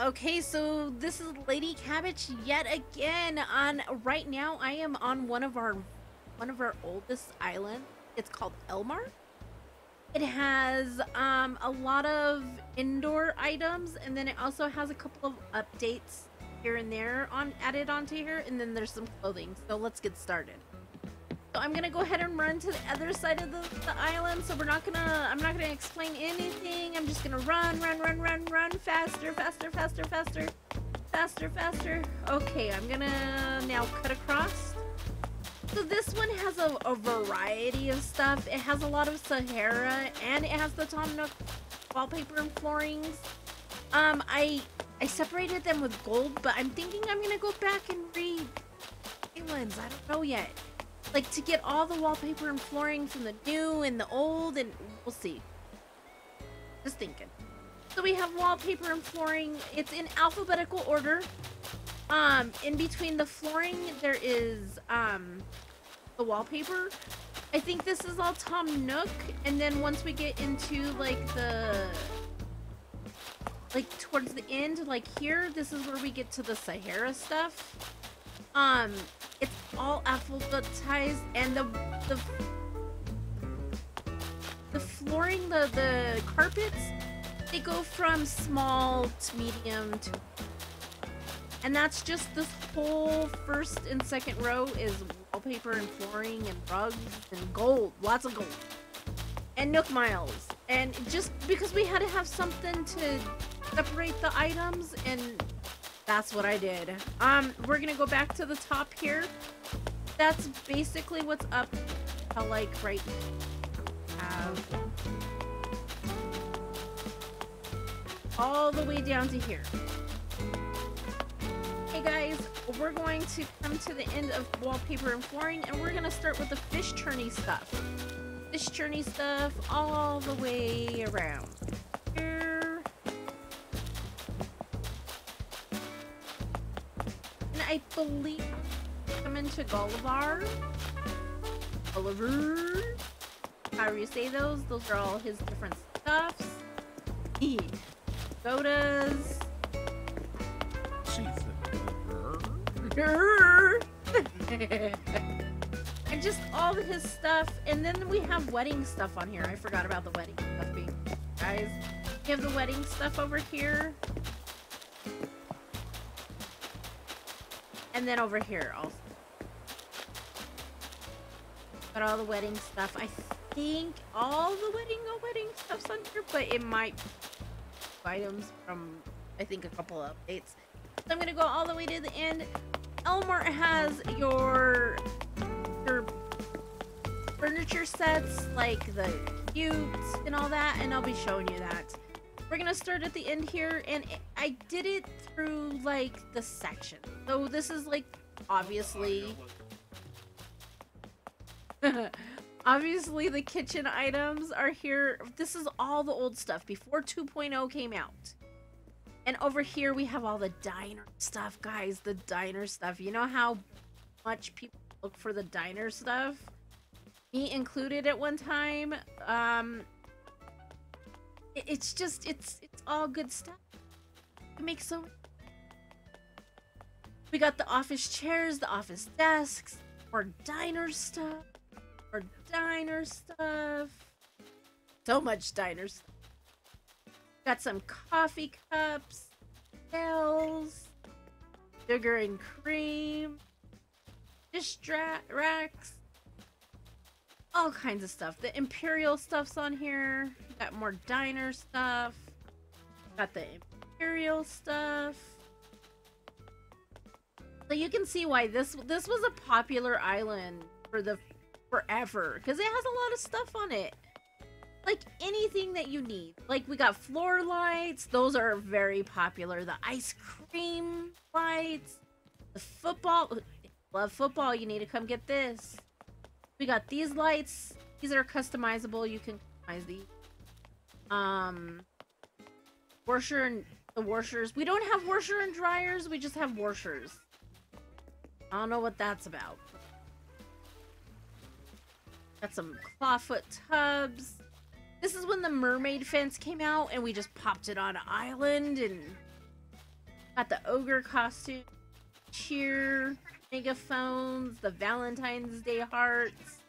Okay, so this is Lady Cabbage yet again. On right now, I am on one of our oldest islands. It's called L-Mart. It has a lot of indoor items, and then it also has a couple of updates here and there added onto here, and then there's some clothing. So let's get started. So I'm gonna go ahead and run to the other side of the island. So I'm not gonna explain anything. I'm just gonna run faster. Okay, I'm gonna now cut across. So this one has a variety of stuff. It has a lot of Sahara, and it has the Tom Nook wallpaper and floorings. I separated them with gold, but I'm thinking I'm gonna go back and read new ones. I don't know yet. Like, to get all the wallpaper and flooring from the new and the old, and we'll see. Just thinking. So we have wallpaper and flooring. It's in alphabetical order. In between the flooring, there is the wallpaper. I think this is all Tom Nook, and then once we get into like towards the end, like here, this is where we get to the Sahara stuff. It's all alphabetized, and the flooring, the carpets, they go from small to medium to, and that's just this whole first and second row is wallpaper and flooring and rugs and gold, lots of gold, and Nook Miles. And just because we had to have something to separate the items, and that's what I did. We're gonna go back to the top here. That's basically what's up. I like right all the way down to here. Hey guys, we're going to come to the end of wallpaper and flooring, and we're gonna start with the fish churney stuff. Fish churney stuff all the way around. I believe I'm into Gulliver, however you say those are all his different stuffs. Sodas. And just all of his stuff, and then we have wedding stuff on here. I forgot about the wedding stuff being, guys. We have the wedding stuff over here. And then over here also. Got all the wedding stuff. I think all the wedding stuff's on here, but it might be items from, I think, a couple of updates. So I'm gonna go all the way to the end. L-Mart has your furniture sets, like the cubes and all that, and I'll be showing you that. We're gonna start at the end here, and I did it through like the section. So this is like obviously the kitchen items are here. This is all the old stuff before 2.0 came out. And over here we have all the diner stuff, guys. The diner stuff. You know how much people look for the diner stuff? Me included at one time. It's just, it's all good stuff. It makes so much. We got the office chairs, the office desks, more diner stuff. So much diner stuff. Got some coffee cups, pails, sugar and cream, dish racks, all kinds of stuff. The imperial stuff's on here. Got more diner stuff. Got the imperial stuff. So you can see why this was a popular island for forever, because it has a lot of stuff on it. Like anything that you need. Like we got floor lights. Those are very popular. The ice cream lights. The football. Love football. You need to come get this. We got these lights. These are customizable. You can customize these. The washers. We don't have washer and dryers. We just have washers. I don't know what that's about. Got some clawfoot tubs. This is when the mermaid fence came out, and we just popped it on an island, and Got the ogre costume, cheer megaphones, the Valentine's Day hearts.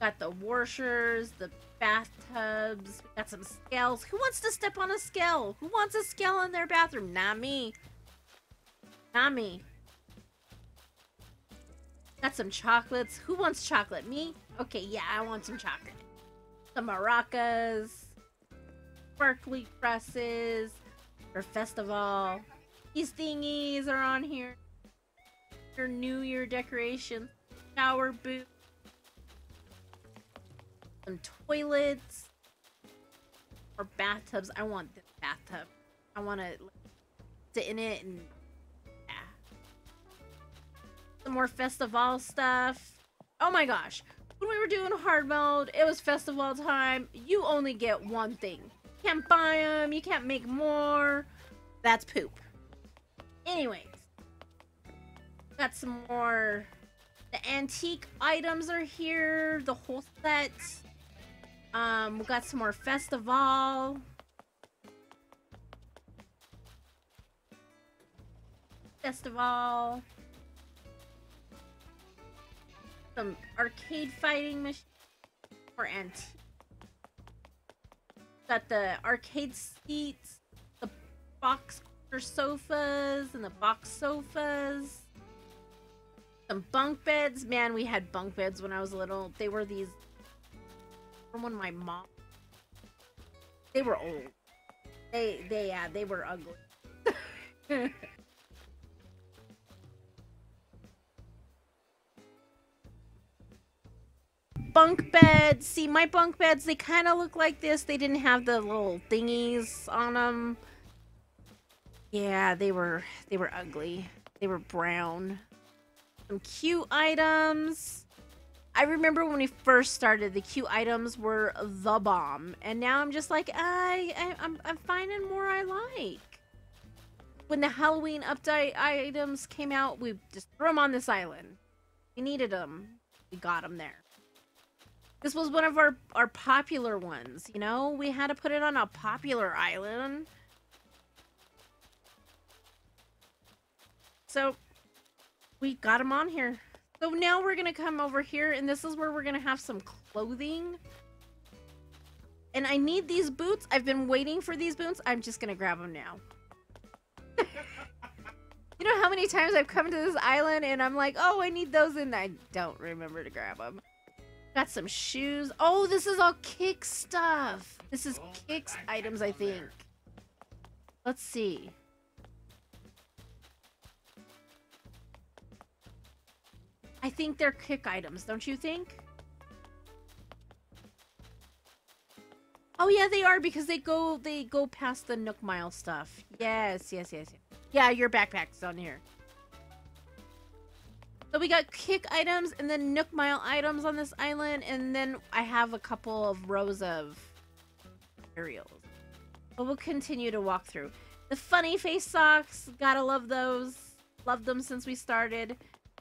Got the washers, the bathtubs. We got some scales. Who wants to step on a scale? Who wants a scale in their bathroom? Not me. Not me. Got some chocolates. Who wants chocolate? Me? Okay, yeah, I want some chocolate. Some maracas. Sparkly presses. For festival. These thingies are on here. Your New Year decorations. Shower boots. Some toilets or bathtubs. I want this bathtub. I want to sit in it and yeah. Some more festival stuff. Oh my gosh. When we were doing hard mode, it was festival time. You only get one thing. You can't buy them. You can't make more. That's poop. Anyways. Got some more. The antique items are here. The whole set. We got some more festival. Some arcade fighting machines for antique. Got the arcade seats, the box corner sofas, and the box sofas. Some bunk beds. Man, we had bunk beds when I was little. They were these from when my mom. They were old. They were ugly. Bunk beds. See, my bunk beds, they kind of look like this. They didn't have the little thingies on them. Yeah, they were ugly. They were brown. Some cute items. I remember when we first started, the cute items were the bomb, and now I'm just like, I'm finding more I like. When the Halloween update items came out, we just threw them on this island. We needed them. We got them there. This was one of our popular ones, you know? We had to put it on a popular island. So we got them on here. So now we're gonna come over here, and this is where we're gonna have some clothing. And I need these boots. I've been waiting for these boots. I'm just gonna grab them now. You know how many times I've come to this island and I'm like, oh, I need those, and I don't remember to grab them. Got some shoes. Oh, this is all Kicks stuff. This is Kicks items, I think. Let's see. I think they're Kick items, don't you think? Oh yeah, they are, because they go past the Nook Mile stuff. Yes. Yeah, your backpack's on here. So we got Kick items and then Nook Mile items on this island, and then I have a couple of rows of materials. But we'll continue to walk through. The funny face socks, gotta love those. Loved them since we started.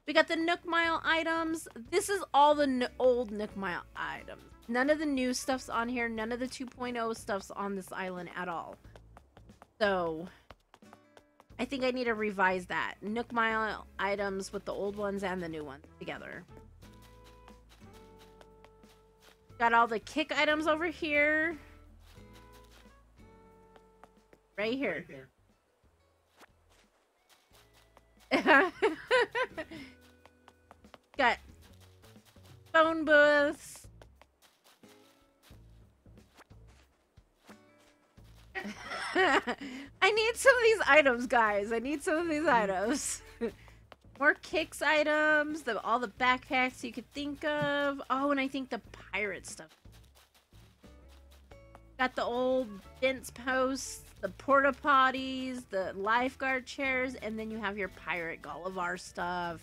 We got the Nook Mile items. This is all the old Nook Mile items. None of the new stuff's on here. None of the 2.0 stuff's on this island at all. So, I think I need to revise that. Nook Mile items with the old ones and the new ones together. Got all the Kick items over here. Right here. Right there. Got phone booths. I need some of these items, guys. I need some of these items. More Kicks items. All the backpacks you could think of. Oh, and I think the pirate stuff. Got the old fence posts, the porta potties, the lifeguard chairs, and then you have your pirate Gulliver stuff.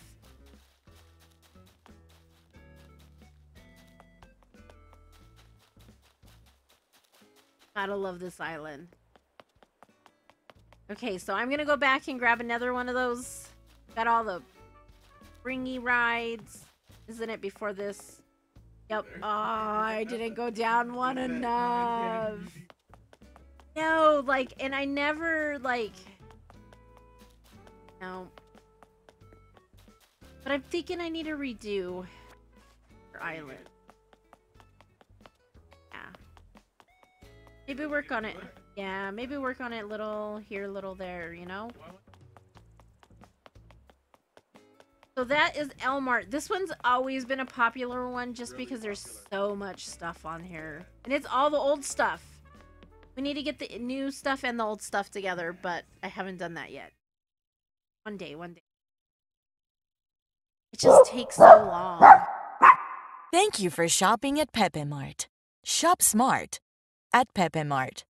Gotta love this island. Okay, so I'm gonna go back and grab another one of those. Got all the springy rides. Isn't it before this? Yep. Oh, I didn't go down one enough. No, like, and I never, like, No. But I'm thinking I need to redo her island. Yeah. Maybe work on it. Yeah, maybe work on it little here, little there, you know? So that is L-Mart. This one's always been a popular one just really because there's so much stuff on here. And it's all the old stuff. We need to get the new stuff and the old stuff together, but I haven't done that yet. One day. It just takes so long. Thank you for shopping at Pepe Mart. Shop smart at Pepe Mart.